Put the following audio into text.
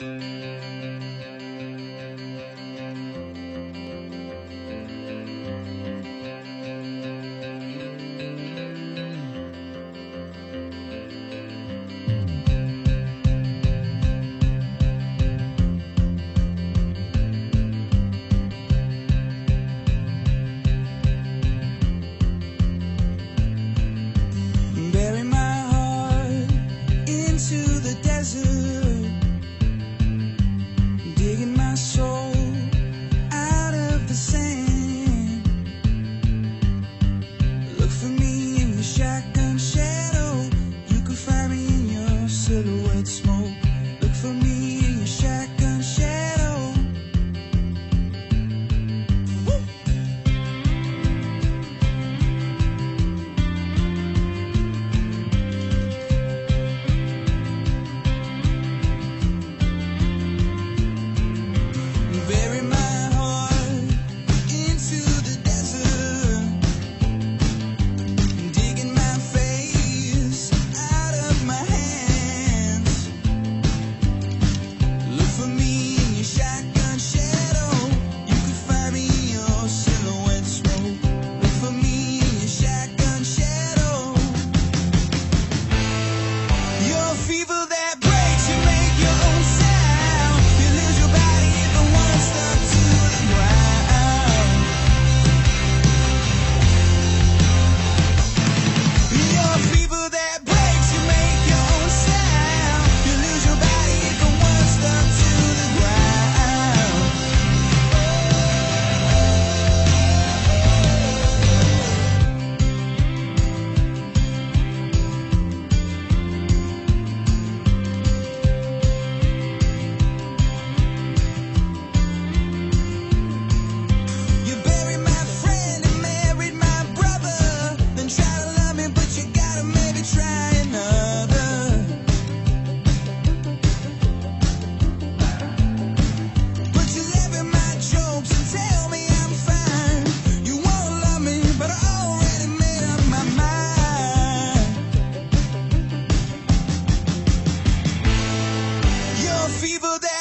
Fever that